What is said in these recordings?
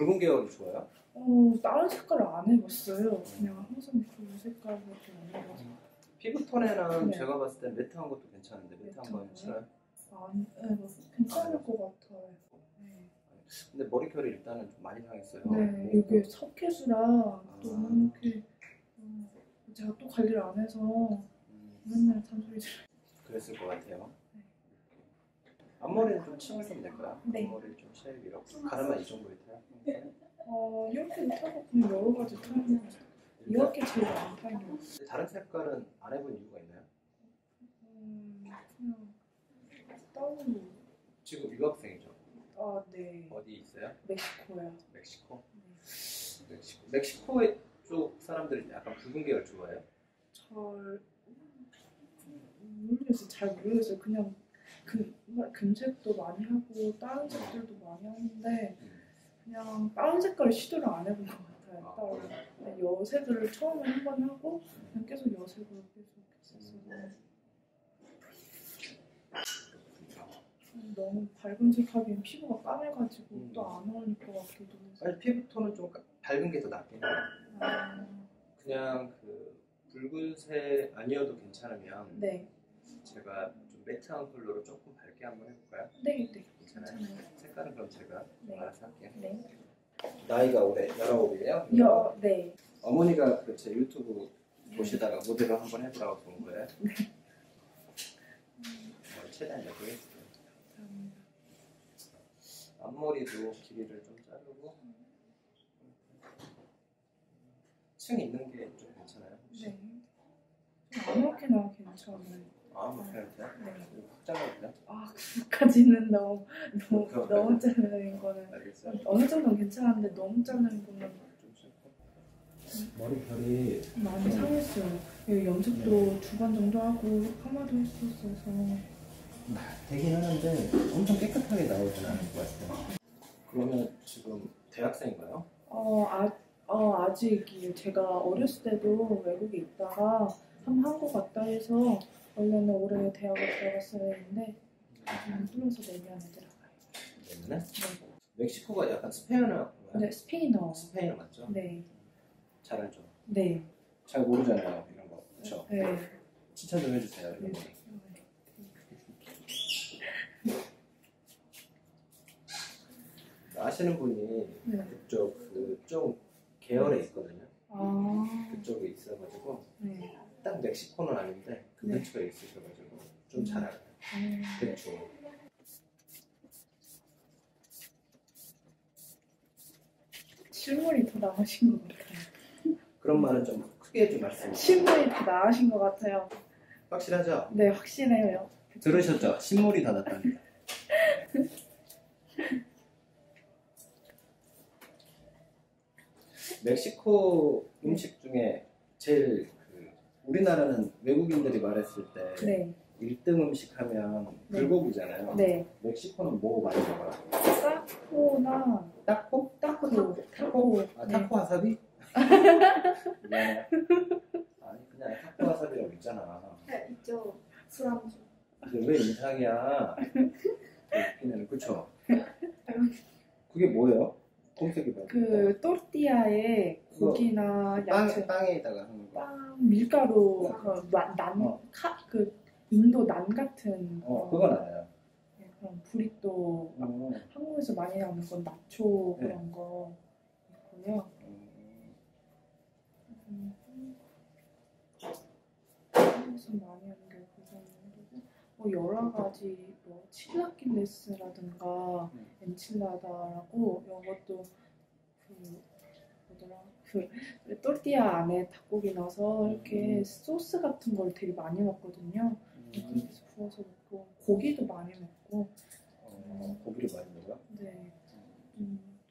붉은 계열이 좋아요? 다른 색깔을 안 해봤어요. 그냥 항상 그 색깔밖에 안 해봐서. 피부톤에는 네. 제가 봤을 때 매트한 것도 괜찮은데 매트한 거 괜찮아요? 네, 괜찮을 것 같아요. 네. 근데 머릿결이 일단은 좀 많이 상했어요. 네, 이게 석회수랑 너무 이렇게 제가 또 관리를 안 해서 맨날 잔소리 들어요. 그랬을 것 같아요. 네. 앞머리는 좀 층을 좀 낼까요? 네. 앞머리를 좀 쉐입 이렇게 가르마 이 정도에 타요? 네. 이렇게 타고 그냥 여러 가지 타는 이렇게 제일 안 타요. 다른 색깔은 안 해본 이유가 있나요? 그냥 다운. 지금 유학생이죠? 아 네. 어디 있어요? 멕시코요. 멕시코? 네. 멕시코의 쪽 사람들이 약간 붉은 계열 좋아해요? 모르겠어요. 잘 모르겠어요. 그냥 금색도 많이 하고 다른 색들도 많이 하는데 그냥 다른 색깔을 시도를 안 해본 것 같아요. 여색을 처음에 한 번 하고 그냥 계속 여색을 계속 했었어요. 너무 밝은 색하기엔 피부가 까매가지고 또 안 어울릴 것 같기도 해서. 아니 피부톤은 좀 밝은 게 더 낫긴 해요. 그냥 그 붉은색 아니어도 괜찮으면 네. 제가 좀 매트한 컬러로 조금 밝게 한번 해볼까요? 네, 네. 괜찮아요. 색깔은 그럼 제가 네. 알아서 할게요. 네. 나이가 올해 19이에요? 네. 어머니가 그 제 유튜브 보시다가 모델을 한번 해보라고 본 거예요? 네. 최대한 예쁘게. 앞머리도 길이를 좀 자르고 층 있는 게 좀 괜찮아요? 혹시? 네. 아무렇게나 괜찮아요. 아무렇게나 돼요? 네. 확장해도 돼요? 아 그까지는 너무 자르는 거는 알겠어요. 어느 정도는 괜찮은데 너무 자르는 거는 좀 싫고 머리결이 많이 상했어요. 염색도 네. 두 번 정도 하고 파마도 했었어서 되긴 하는데 엄청 깨끗하게 나오진 않을 것 같아요. 그러면 지금 대학생인가요? 아직 제가 어렸을 때도 외국에 있다가 한국 갔다 해서 원래는 올해 대학을 들어갔어야 했는데 지금 뚫어서 내년에 들어가요. 내년에? 네. 멕시코가 약간 스페인어? 네, 스페인어. 스페인어 맞죠? 네. 잘 알죠? 네. 잘 모르잖아요 이런 거. 그렇죠? 네. 칭찬 좀 해주세요 이런 거. 네. 아시는 분이 네. 그쪽 계열에 있거든요. 그쪽에 있어가지고 네. 딱 멕시코는 아닌데 그 근처에 네. 있으셔가지고 좀 잘 알아요. 그렇죠. 실물이 더 나으신 것 같아요. 그런 말은 좀 크게 좀 말씀해 주세요. 실물이 더 나으신 것 같아요. 확실하죠? 네, 확실해요. 들으셨죠? 실물이 더 낫답니다. 멕시코 음식 중에 제일 우리나라는 외국인들이 말했을 때 네. 1등 음식 하면 불고기잖아요. 네. 멕시코는 뭐 많이 먹어요? 타코나 타코? 타코? 아, 네. 타코 와사비? 네. 아니 그냥 타코 와사비라고 있잖아. 네, 있죠. 술안주. 왜 인상이야? 그쵸? 그게 뭐예요? 그 또르띠아에 고기나 야채 빵에다가 하는 거. 빵 밀가루 그 인도 난 같은 그건 알아요. 네, 그런 브리또 한국에서 많이 나오는 건 나초 네. 그런 거 있고요. 한국에서 많이 하는 게 그거는 여러 가지 치라킬레스라든가 엔칠라다라고 이런 것도 그 또르띠아 안에 닭고기 넣어서 이렇게 소스 같은 걸 되게 많이 먹거든요. 그래서 부어서 먹고 고기도 많이 먹고. 고기를 많이 먹어요? 네.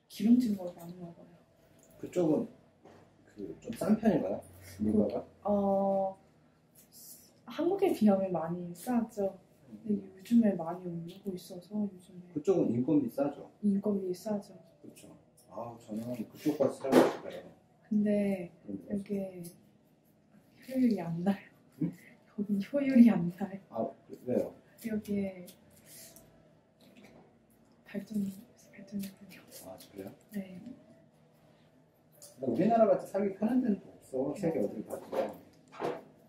기름진 걸 많이 먹어요. 그쪽은 좀 싼 편인가요? 물가가? 한국에 비하면 많이 싸죠. 근데 요즘에 많이 오르고 있어서 요즘에 그쪽은 인건비 싸죠? 인건비 싸죠. 그렇죠. 아 저는 그쪽까지 살고 싶어요. 근데 이게 효율이 안 나요. 응? 여기 효율이 안 나요. 아 왜요? 여기에 발전이 없어요. 아 그래요? 네. 우리나라같이 살기 편한 데는 없어. 세계 어딜 가도.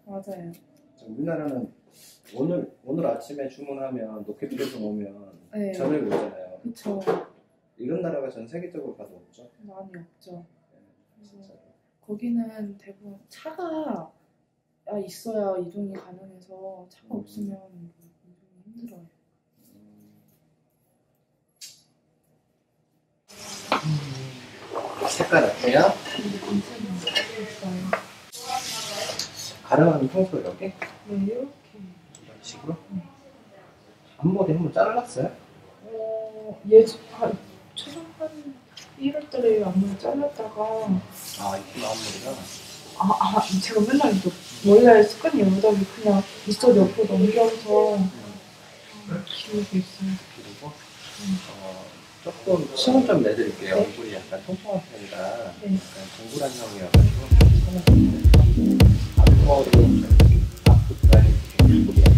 맞아요. 우리나라는 오늘 아침에 주문하면 로켓비에서 오면 네. 저녁에 오잖아요. 그렇죠. 이런 나라가 전 세계적으로 봐도 없죠. 많이 없죠. 네, 진짜. 거기는 대부분 차가 있어야 이동이 가능해서 차가 없으면 이동이 힘들어요. 색깔 어때요? 가려면 평소 이렇게? 네, 이렇게. 이런 식으로? 앞머리 한번 잘랐어요? 최소한 1월달에 앞머리 잘랐다가 이쁜 앞머리가? 제가 맨날 이거 머리에 습관이 여자기 그냥 있어 옆으로 넘겨서 기르고 있어요. 기르고? 조금 층을 좀 내드릴게요. 네. 얼굴이 약간 통통한 편이라 네. 약간 동그란 형이어가지고 앞머리 앞부분이